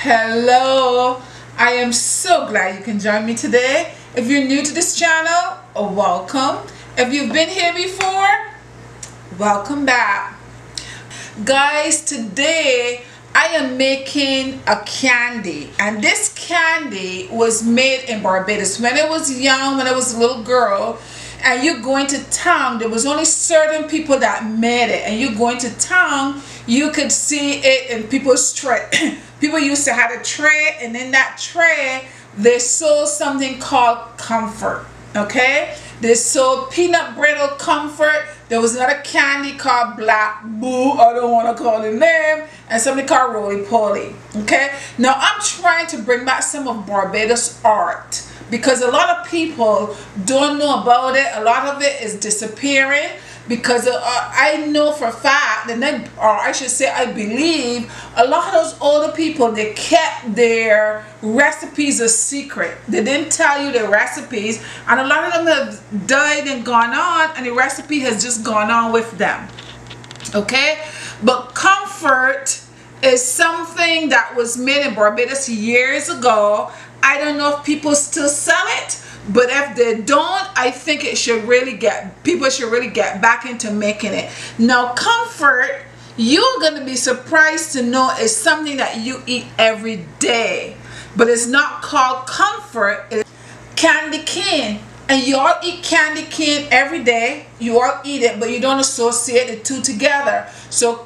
Hello, I am so glad you can join me today. If you're new to this channel, welcome. If you've been here before, welcome back. Guys, today I am making a candy, and this candy was made in Barbados when I was young, when I was a little girl. And you're going to town, there was only certain people that made it, and you're going to town, you could see it in people's tray. People used to have a tray, and in that tray they sold something called comfort. Okay, they sold peanut brittle comfort. There was another candy called Black Boo, I don't want to call the name, and something called Roly Poly. Okay, now I'm trying to bring back some of Barbados art, because a lot of people don't know about it. A lot of it is disappearing, because I know for a fact, I believe a lot of those older people, they kept their recipes a secret. They didn't tell you the recipes, and a lot of them have died and gone on, and the recipe has just gone on with them. Okay, but comfort is something that was made in Barbados years ago. I don't know if people still sell it, but if they don't, I think it should really get, people should really get back into making it. Now comfort, you're going to be surprised to know, is something that you eat every day, but it's not called comfort, it's candy cane. And you all eat candy cane every day, you all eat it, but you don't associate the two together. So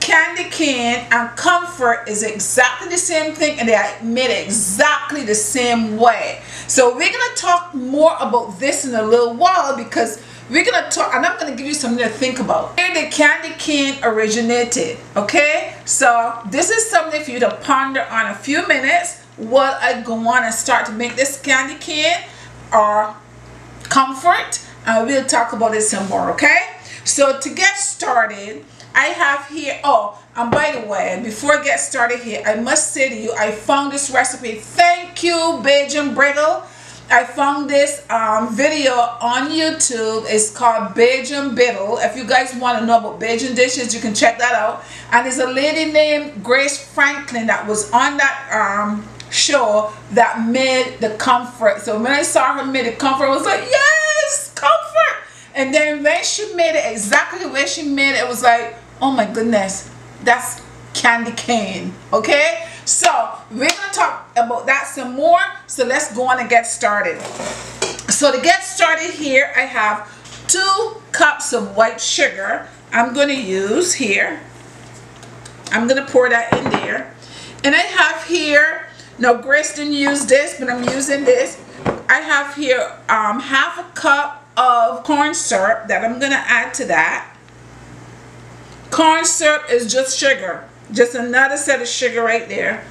candy cane and comfort is exactly the same thing, and they are made exactly the same way. So we're going to talk more about this in a little while, because we're going to talk, and I'm going to give you something to think about where the candy cane originated. Okay, so this is something for you to ponder on a few minutes while I go on and start to make this candy cane or comfort, and we'll talk about it some more. Okay, so to get started, I have here, oh, and by the way, before I get started here, I must say to you, I found this recipe. Thank you, Bajan Brittle. I found this video on YouTube. It's called Bajan Brittle. If you guys want to know about Bajan dishes, you can check that out. And there's a lady named Grace Franklin that was on that show that made the comfort. So when I saw her made the comfort, I was like, yes, comfort. And then when she made it exactly the way she made it, it was like, oh my goodness, that's candy cane. Okay, so we're gonna talk about that some more, so let's go on and get started. So to get started here, I have 2 cups of white sugar. I'm gonna use here, I'm gonna pour that in there. And I have here, now Grace didn't use this, but I'm using this. I have here 1/2 cup of corn syrup that I'm gonna add to that. Corn syrup is just sugar, just another set of sugar right there.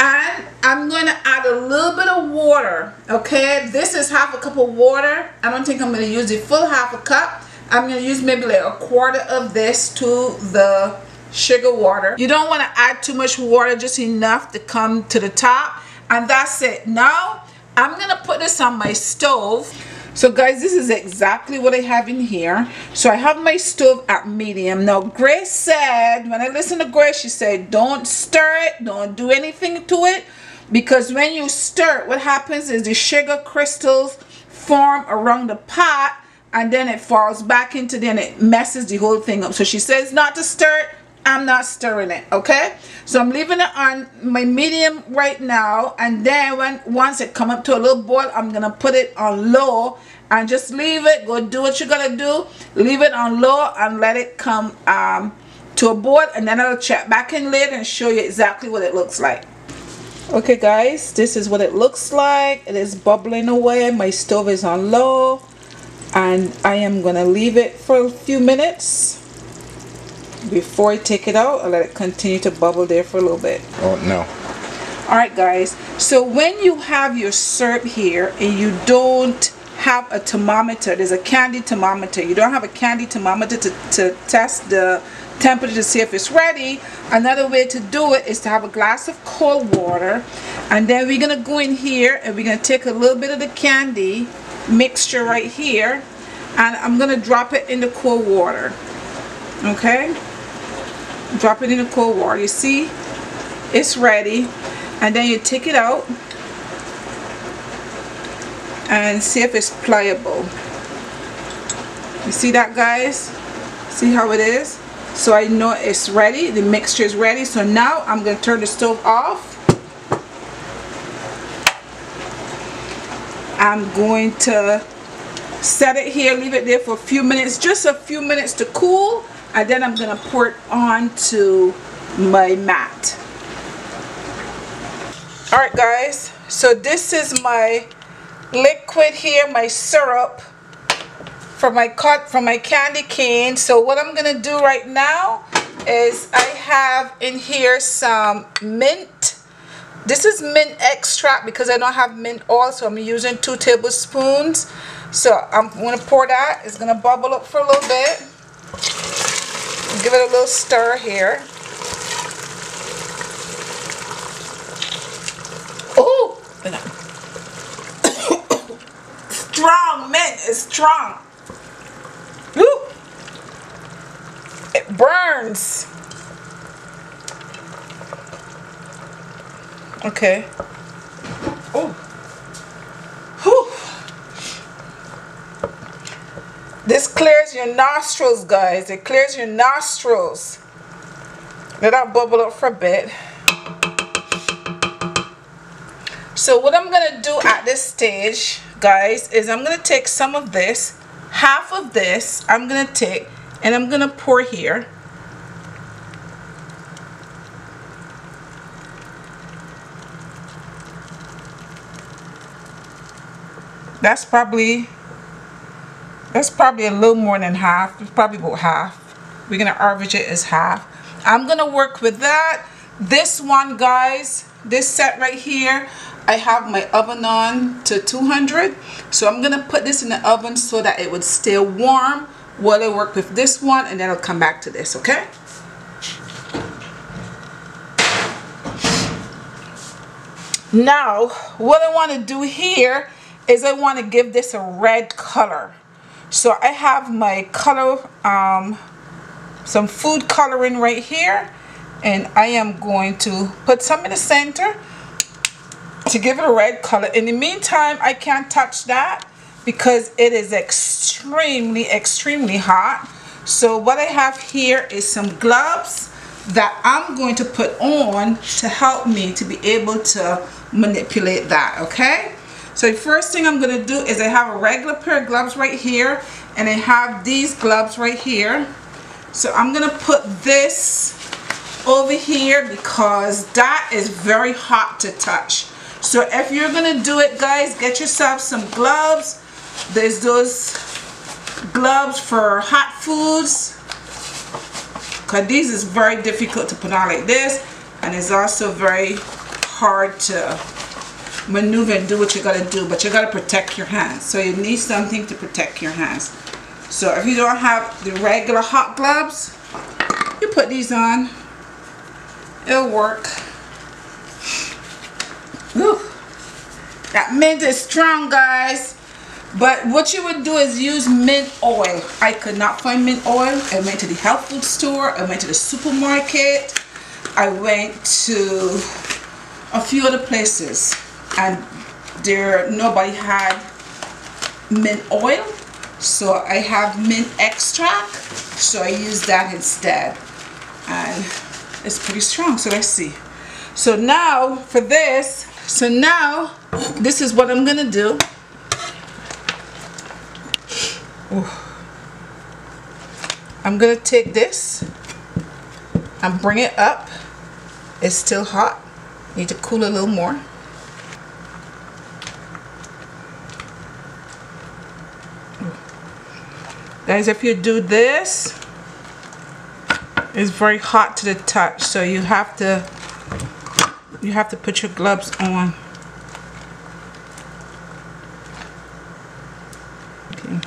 And I'm going to add a little bit of water. Okay, this is 1/2 cup of water. I don't think I'm going to use the full 1/2 cup. I'm going to use maybe like 1/4 of this to the sugar water. You don't want to add too much water, just enough to come to the top, and that's it. Now I'm going to put this on my stove. So guys, this is exactly what I have in here. So I have my stove at medium. Now Grace said, when I listened to Grace, she said don't stir it, don't do anything to it, because when you stir it, what happens is the sugar crystals form around the pot, and then it falls back into, then it messes the whole thing up. So she says not to stir it. I'm not stirring it. Okay, so I'm leaving it on my medium right now, and then once it come up to a little boil, I'm gonna put it on low and just leave it. Go do what you're gonna do, leave it on low and let it come to a boil, and then I'll check back in later and show you exactly what it looks like. Okay guys, this is what it looks like. It is bubbling away. My stove is on low, and I am gonna leave it for a few minutes before I take it out. I'll let it continue to bubble there for a little bit. Oh no. Alright guys, so when you have your syrup here and you don't have a thermometer, there's a candy thermometer, you don't have a candy thermometer to test the temperature to see if it's ready, another way to do it is to have a glass of cold water, and then we're gonna go in here and we're gonna take a little bit of the candy mixture right here, and I'm gonna drop it in the cold water. Okay, drop it in the cold water. You see, it's ready. And then you take it out and see if it's pliable. You see that, guys? See how it is? So I know it's ready, the mixture is ready. So now I'm going to turn the stove off. I'm going to set it here, leave it there for a few minutes, just a few minutes to cool, and then I'm going to pour it onto my mat. Alright, guys, so this is my liquid here, my syrup from my candy cane. So what I'm gonna do right now is I have in here some mint. This is mint extract because I don't have mint oil, so I'm using 2 tablespoons. So I'm gonna pour that. It's gonna bubble up for a little bit. Give it a little stir here. Strong mint is strong. Woo! It burns. Okay. Oh. Whew. This clears your nostrils, guys. It clears your nostrils. Let that bubble up for a bit. So what I'm gonna do at this stage, guys, is I'm gonna take some of this, half of this I'm gonna take, and I'm gonna pour here. That's probably a little more than half. It's probably about half. We're gonna average it as half. I'm gonna work with that. This one, guys, this set right here, I have my oven on to 200, so I'm gonna put this in the oven so that it would stay warm while I work with this one, and then I'll come back to this. Okay, now what I want to do here is I want to give this a red color. So I have my color, some food coloring right here, and I am going to put some in the center to give it a red color. In the meantime, I can't touch that because it is extremely hot. So what I have here is some gloves that I'm going to put on to help me to be able to manipulate that. Okay, so the first thing I'm going to do is I have a regular pair of gloves right here, and I have these gloves right here. So I'm going to put this over here because that is very hot to touch. So if you're gonna do it, guys, get yourself some gloves. There's those gloves for hot foods, because these is very difficult to put on like this, and it's also very hard to maneuver and do what you gotta do, but you gotta protect your hands. So you need something to protect your hands. So if you don't have the regular hot gloves, you put these on. It'll work. Whew. That mint is strong, guys, but what you would do is use mint oil. I could not find mint oil. I went to the health food store, I went to the supermarket, I went to a few other places, and there nobody had mint oil. So I have mint extract, so I use that instead, and it's pretty strong. So let's see. So now for this, so now this is what I'm gonna do. Ooh. I'm gonna take this and bring it up. It's still hot, need to cool a little more. Guys, if you do this, it's very hot to the touch, so you have to put your gloves on. Okay.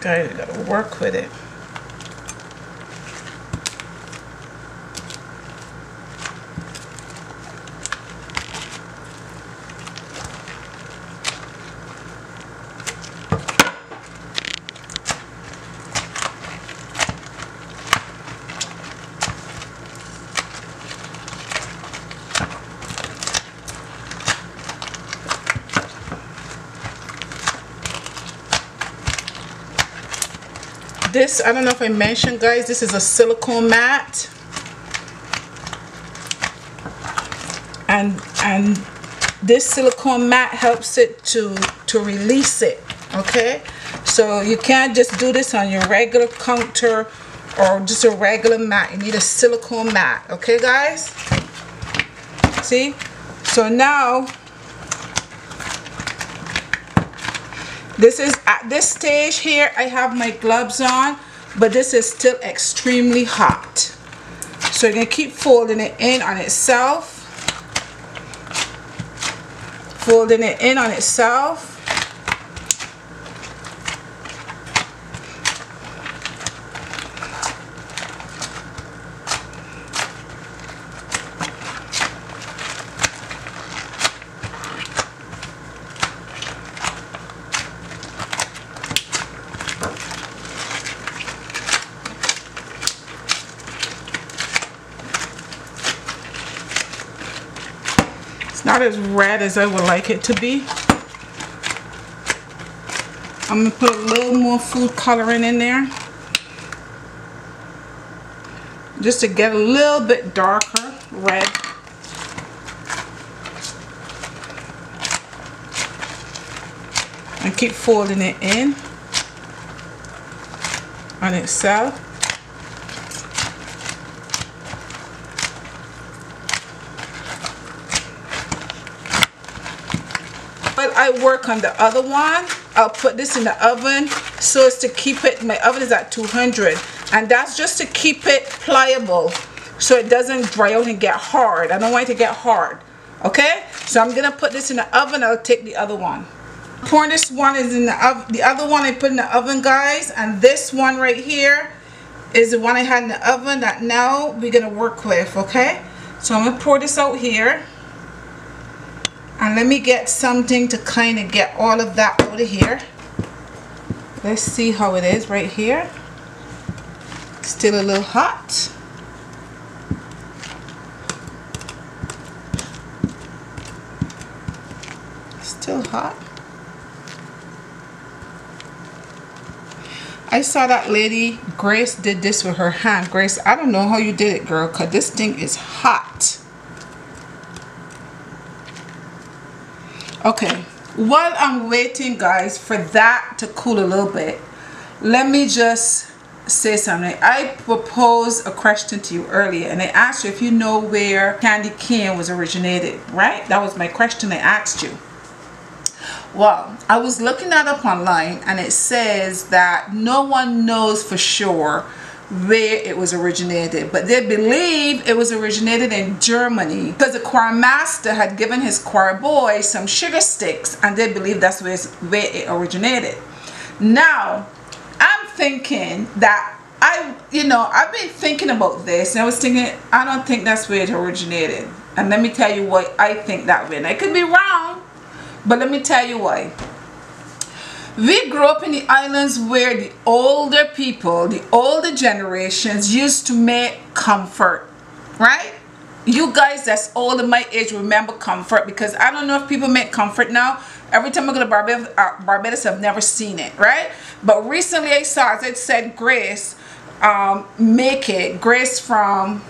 gotta work with it. This, I don't know if I mentioned, guys, this is a silicone mat, and this silicone mat helps it to release it. Okay, so you can't just do this on your regular counter or just a regular mat. You need a silicone mat. Okay, guys, see? So now this is, at this stage here, I have my gloves on, but this is still extremely hot. So you're going to keep folding it in on itself. Folding it in on itself. Not as red as I would like it to be. I'm gonna put a little more food coloring in there just to get a little bit darker red. And keep folding it in on itself. I work on the other one. I'll put this in the oven so as to keep it, my oven is at 200, and that's just to keep it pliable so it doesn't dry out and get hard. I don't want it to get hard. Okay, so I'm gonna put this in the oven. I'll take the other one. Pouring this one is in the oven. The other one I put in the oven, guys, and this one right here is the one I had in the oven that now we're gonna work with. Okay, so I'm gonna pour this out here. And let me get something to kind of get all of that out of here. Let's see how it is right here. Still a little hot. Still hot. I saw that lady, Grace, did this with her hand. Grace, I don't know how you did it, girl, because this thing is hot. Okay, while I'm waiting, guys, for that to cool a little bit, let me just say something. I proposed a question to you earlier, and I asked you if you know where candy cane was originated, right? That was my question I asked you. Well, I was looking that up online, and it says that no one knows for sure where it was originated, but they believe it was originated in Germany because the choir master had given his choir boy some sugar sticks, and they believe that's where it originated. Now I'm thinking that I've been thinking about this, and I was thinking, I don't think that's where it originated. And let me tell you why I think that way. And I could be wrong, but let me tell you why. We grew up in the islands where the older people, the older generations, used to make comfort, right? You guys that's older my age remember comfort, because I don't know if people make comfort now. Every time I go to Barbados, I've never seen it, right? But recently I saw, as it said, Grace, make it. Grace from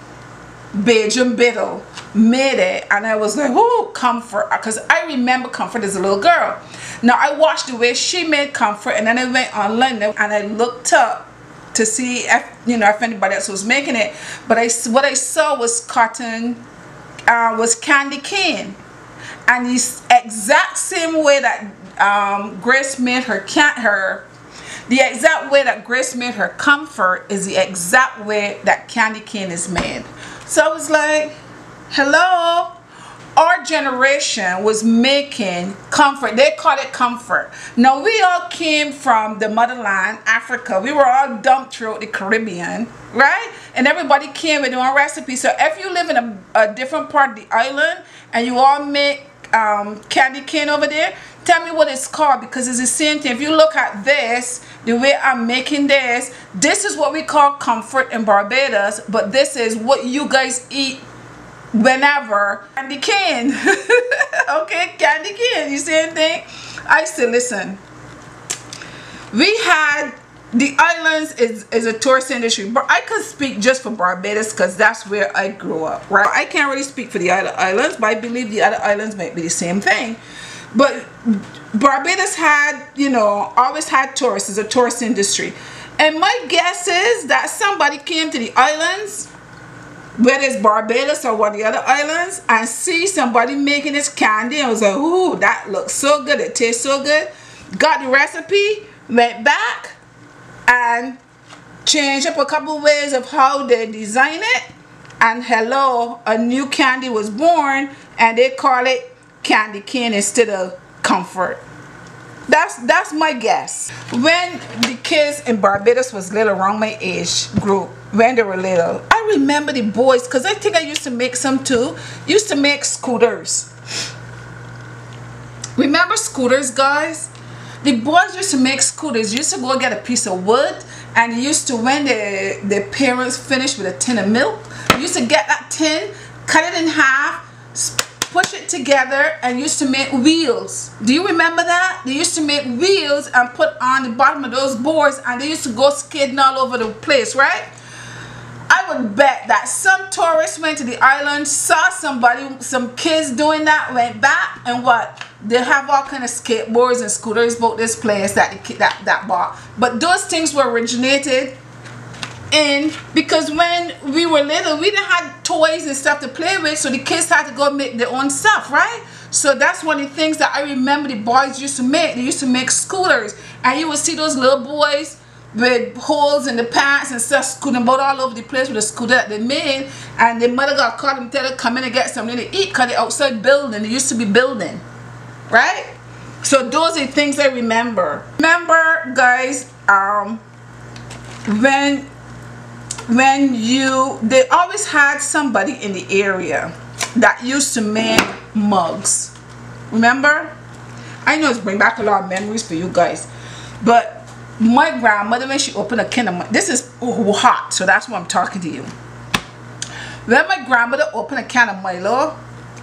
Bajan Brittle made it, and I was like, oh, comfort, because I remember comfort as a little girl. Now I watched the way she made comfort, and then I went online and I looked up to see if, you know, if anybody else was making it. But what I saw was candy cane, and the exact same way that Grace made the exact way that Grace made her comfort is the exact way that candy cane is made. So I was like, hello. Or generation was making comfort. They called it comfort. Now, we all came from the motherland, Africa. We were all dumped through the Caribbean, right? And everybody came with their own recipe. So if you live in a different part of the island and you all make candy cane over there, tell me what it's called, because it's the same thing. If you look at this, the way I'm making this, this is what we call comfort in Barbados, but this is what you guys eat whenever. Candy cane. Okay, candy cane. You see anything? I say, listen, we had the islands is a tourist industry, but I could speak just for Barbados because that's where I grew up, right? I can't really speak for the other islands, but I believe the other islands might be the same thing. But Barbados had, you know, always had tourists. It's a tourist industry. And my guess is that somebody came to the islands, whether it's Barbados or one of the other islands, and see somebody making this candy and was like, ooh, that looks so good. It tastes so good. Got the recipe, went back, and changed up a couple ways of how they design it. And hello, a new candy was born, and they call it candy cane instead of comfort. That's my guess. When the kids in Barbados was little, around my age group, when they were little, I remember the boys, because I think I used to make some too, used to make scooters. Remember scooters, guys? The boys used to make scooters. Used to go get a piece of wood, and used to, when their parents finished with a tin of milk, used to get that tin, cut it in half, push it together, and used to make wheels. Do you remember that? They used to make wheels and put on the bottom of those boards, and they used to go skating all over the place, right? I would bet that some tourists went to the island, saw somebody, some kids doing that, went back, and what? They have all kind of skateboards and scooters about this place that bought. But those things were originated in, because when we were little, we didn't have toys and stuff to play with, so the kids had to go make their own stuff, right? So that's one of the things that I remember the boys used to make. They used to make scooters, and you would see those little boys with holes in the pants and stuff scooting about all over the place with a scooter that they made, and their mother got caught and tell her come in and get something to eat, because they're outside building. They used to be building, right? So those are the things I remember. Remember, guys, when they always had somebody in the area that used to make mugs. Remember? I know it's bring back a lot of memories for you guys, but my grandmother, when she opened a can of mug, this is hot, so that's why I'm talking to you. When my grandmother opened a can of Milo,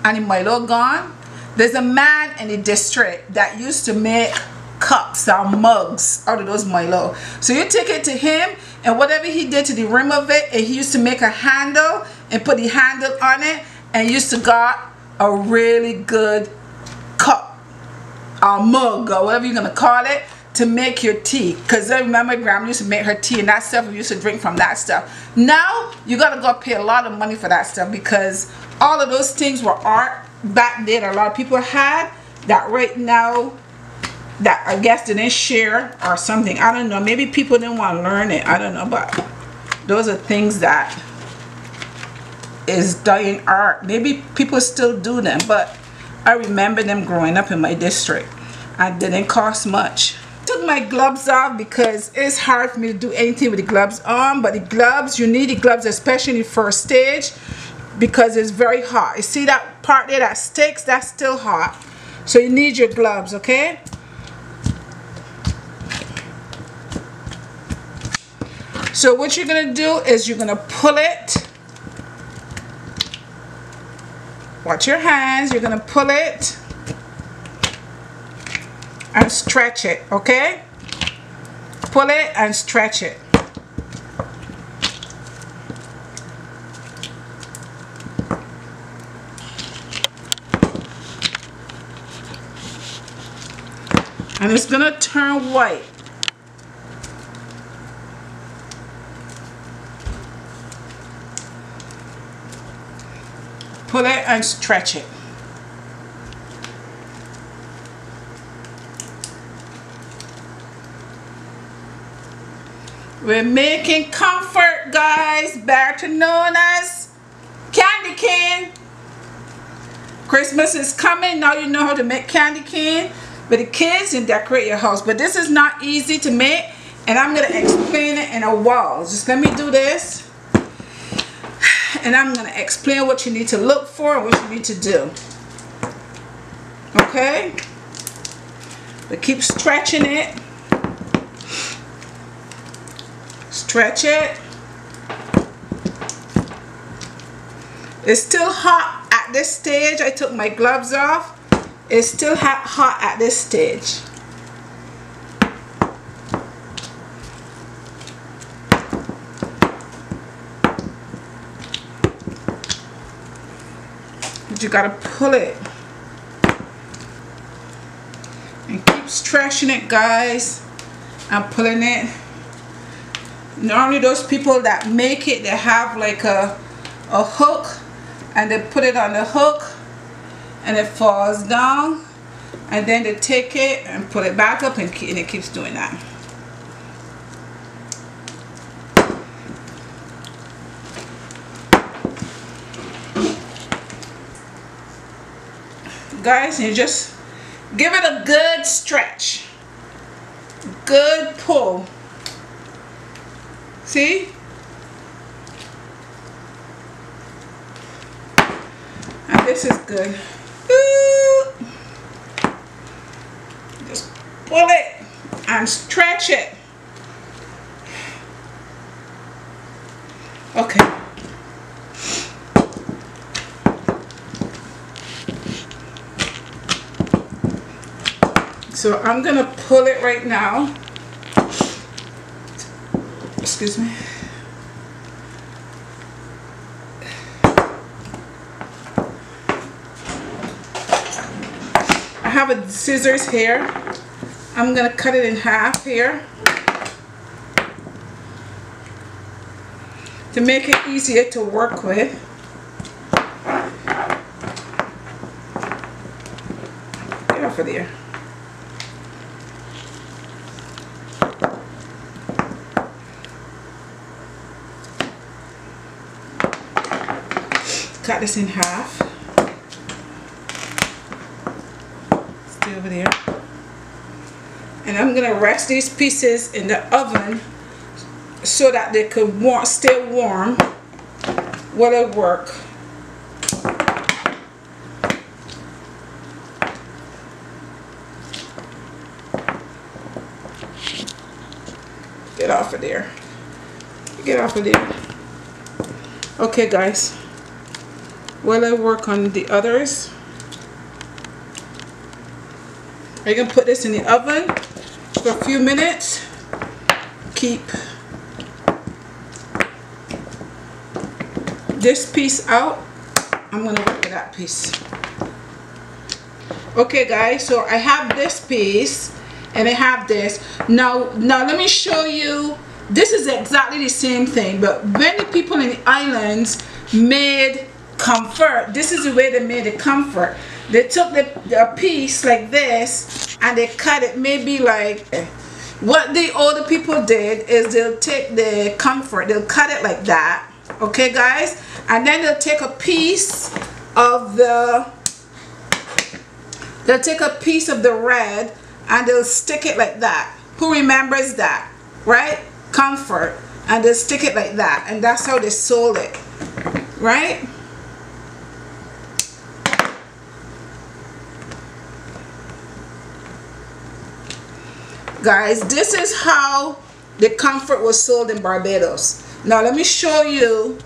and the Milo gone, there's a man in the district that used to make cups or mugs out of those Milo. So you take it to him, and whatever he did to the rim of it, and he used to make a handle and put the handle on it, and used to got a really good cup or mug or whatever you're gonna call it to make your tea. Because I remember grandma used to make her tea, and that stuff we used to drink from that stuff. Now you gotta go pay a lot of money for that stuff, because all of those things were art back then a lot of people had that right now that I guess didn't share or something. I don't know, maybe people didn't want to learn it, I don't know, but those are things that is dying art. Maybe people still do them, but I remember them growing up in my district, and didn't cost much. Took my gloves off because it's hard for me to do anything with the gloves on, but the gloves, you need the gloves, especially in the first stage, because it's very hot. You see that part there that sticks? That's still hot, so you need your gloves, okay? So what you're going to do is you're going to pull it, watch your hands, you're going to pull it and stretch it, okay? Pull it and stretch it. And it's going to turn white. Pull it and stretch it. We're making comfort, guys, better known as candy cane. Christmas is coming. Now you know how to make candy cane with the kids and decorate your house. But this is not easy to make, and I'm going to explain it in a while. Just let me do this, and I'm going to explain what you need to look for and what you need to do. Okay? But keep stretching it. Stretch it. It's still hot at this stage. I took my gloves off. It's still hot at this stage. You gotta pull it and keep stretching it, guys. I'm pulling it. Normally those people that make it, they have like a hook, and they put it on the hook and it falls down, and then they take it and pull it back up, and it keeps doing that. Guys, you just give it a good stretch, good pull. See? And this is good. Ooh. Just pull it and stretch it. Okay. So I'm going to pull it right now. Excuse me. I have a scissors here. I'm going to cut it in half here to make it easier to work with. Get off of there. Cut this in half. Stay over there. And I'm gonna rest these pieces in the oven so that they could stay warm while I work. Get off of there. Get off of there. Okay, guys. While I work on the others, I'm going to put this in the oven for a few minutes. Keep this piece out. I'm going to work with that piece. Okay, guys, so I have this piece and I have this. Now let me show you. This is exactly the same thing, but many people in the islands made comfort. This is the way they made the comfort. They took a piece like this and they cut it maybe like, what the older people did is they'll take the comfort, they'll cut it like that, okay guys, and then they'll take a piece of the red and they'll stick it like that. Who remembers that, right? Comfort. And they'll stick it like that, and that's how they sold it, right? Guys, this is how the comfort was sold in Barbados. Now let me show you.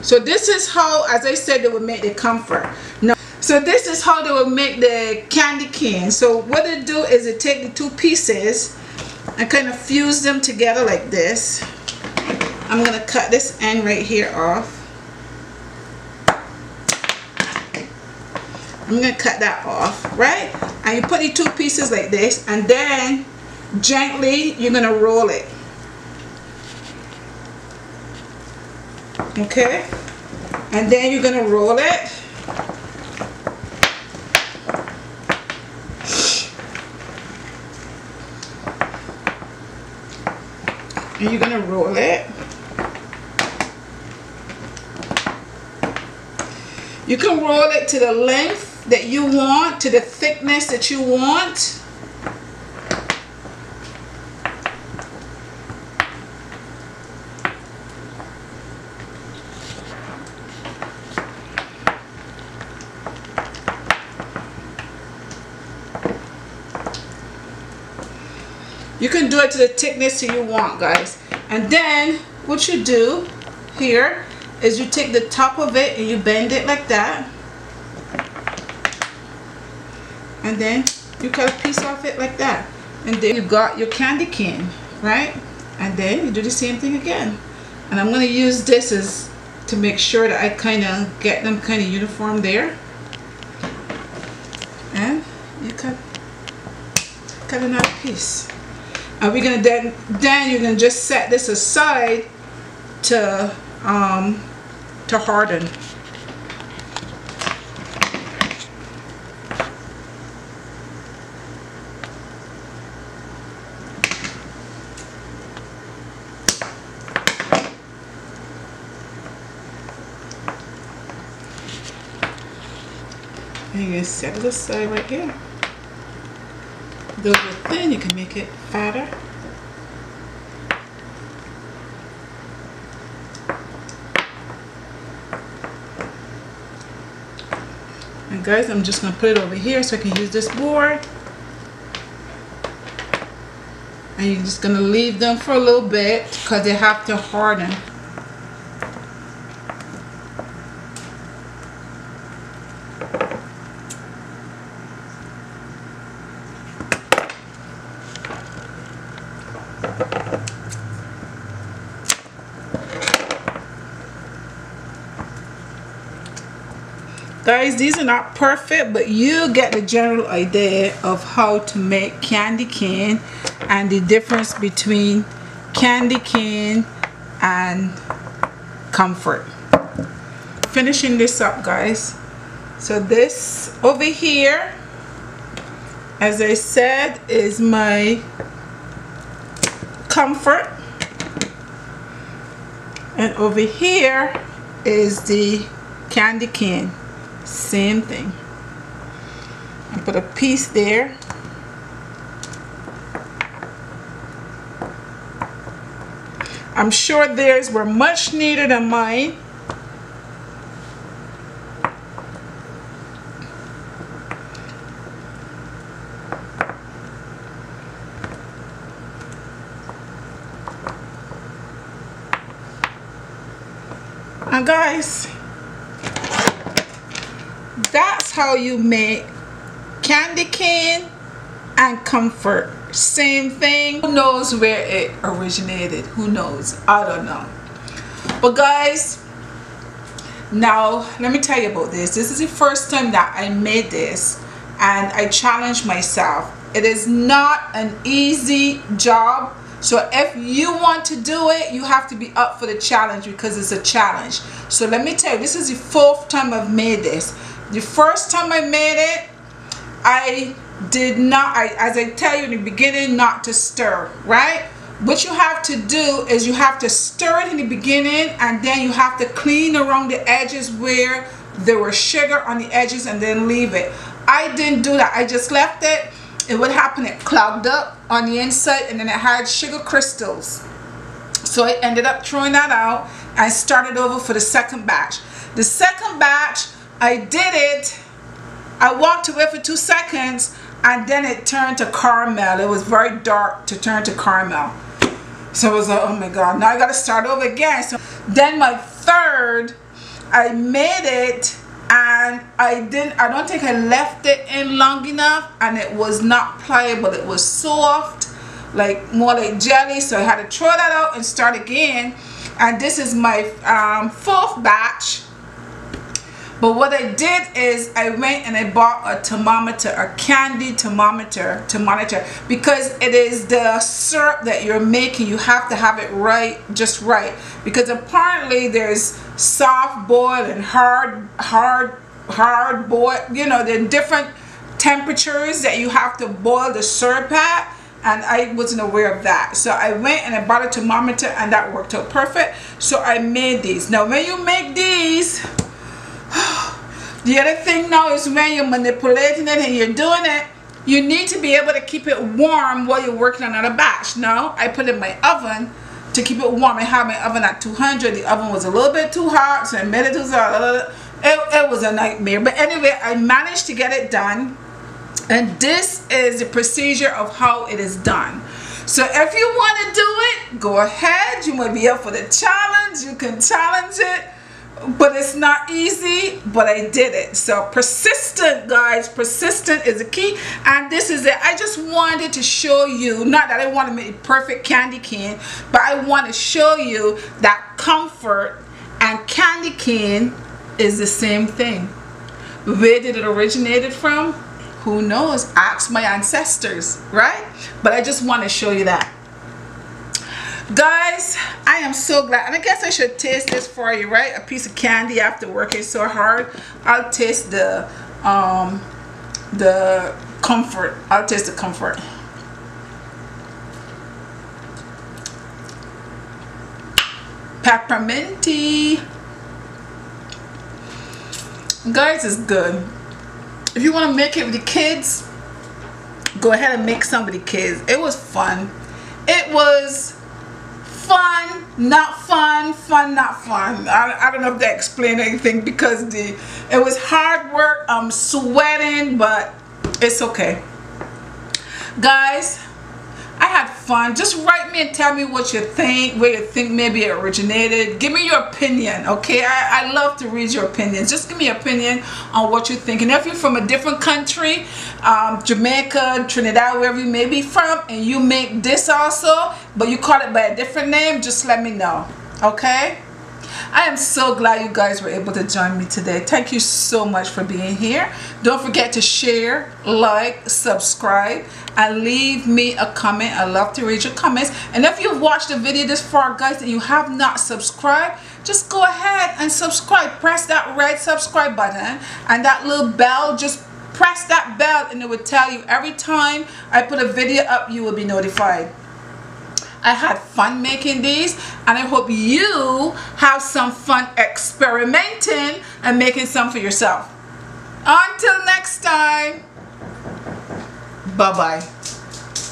So this is how, as I said, they would make the comfort. Now, so this is how they would make the candy cane. So what they do is they take the two pieces and kind of fuse them together like this. I'm gonna cut this end right here off. I'm gonna cut that off, right? And you put the two pieces like this, and then gently you're gonna roll it. Okay? And then you're gonna roll it. And you're gonna roll it. You can roll it to the length that you want, to the thickness that you want. You can do it to the thickness that you want, guys. And then what you do here is you take the top of it and you bend it like that. And then you cut a piece off it like that. And then you got your candy cane, right? And then you do the same thing again. And I'm gonna use this as to make sure that I kinda get them kinda uniform there. And you cut another piece. And we're gonna then you're gonna just set this aside to harden. And you're gonna set it aside right here. Those are thin, you can make it fatter. And guys, I'm just going to put it over here so I can use this board. And you're just going to leave them for a little bit because they have to harden. Guys, these are not perfect, but you get the general idea of how to make candy cane and the difference between candy cane and comfort. Finishing this up, guys. So this over here, as I said, is my comfort, and over here is the candy cane. Same thing. I put a piece there. I'm sure theirs were much neater than mine. And guys, that's how you make candy cane and comfort. Same thing. Who knows where it originated? Who knows? I don't know. But guys, now let me tell you about this. This is the first time that I made this, and I challenged myself. It is not an easy job. So if you want to do it, you have to be up for the challenge, because it's a challenge. So let me tell you, this is the fourth time I've made this. The first time I made it, I did not, as I tell you in the beginning, not to stir, right? What you have to do is you have to stir it in the beginning, and then you have to clean around the edges where there was sugar on the edges, and then leave it. I didn't do that. I just left it. And what happened, it clogged up on the inside, and then it had sugar crystals. So I ended up throwing that out and started over for the second batch. The second batch, I did it, I walked away for 2 seconds, and then it turned to caramel. It was very dark to turn to caramel. So I was like, oh my God, now I gotta start over again. So then my third, I made it, and I don't think I left it in long enough, and it was not pliable. It was soft, like more like jelly. So I had to throw that out and start again. And this is my fourth batch. But what I did is I went and I bought a thermometer, a candy thermometer, to monitor, because it is the syrup that you're making. You have to have it right, just right. Because apparently there's soft boiled and hard boiled. You know, there are different temperatures that you have to boil the syrup at. And I wasn't aware of that. So I went and I bought a thermometer, and that worked out perfect. So I made these. Now when you make these, The other thing now is when you're manipulating it and you're doing it, you need to be able to keep it warm while you're working another batch. Now, I put it in my oven to keep it warm. I had my oven at 200. The oven was a little bit too hot, so I made it too hot. It was a nightmare. But anyway, I managed to get it done. And this is the procedure of how it is done. So if you want to do it, go ahead. You might be up for the challenge. You can challenge it. But it's not easy, but I did it. So persistent, guys. Persistent is the key. And this is it. I just wanted to show you, not that I want to make a perfect candy cane, but I want to show you that comfort and candy cane is the same thing. Where did it originate from? Who knows? Ask my ancestors, right? But I just want to show you that. Guys, I am so glad, and I guess I should taste this for you, right? A piece of candy after working so hard. I'll taste the comfort. I'll taste the comfort. Pepperminty. Guys, it's good. If you want to make it with the kids, go ahead and make some with the kids. It was fun. It was fun, not fun, fun, not fun. I don't know if that explained anything, because it was hard work. I'm sweating, but it's okay. Guys, I had fun. Just write me and tell me what you think, where you think maybe it originated. Give me your opinion, okay? I love to read your opinions. Just give me your opinion on what you think. And if you're from a different country, Jamaica, Trinidad, wherever you may be from, and you make this also, but you call it by a different name, just let me know, okay? I am so glad you guys were able to join me today. Thank you so much for being here. Don't forget to share, like, subscribe, and leave me a comment. I love to read your comments. And if you've watched the video this far, guys, and you have not subscribed, just go ahead and subscribe. Press that red subscribe button and that little bell. Just press that bell and it will tell you every time I put a video up, you will be notified. I had fun making these, and I hope you have some fun experimenting and making some for yourself. Until next time, bye-bye.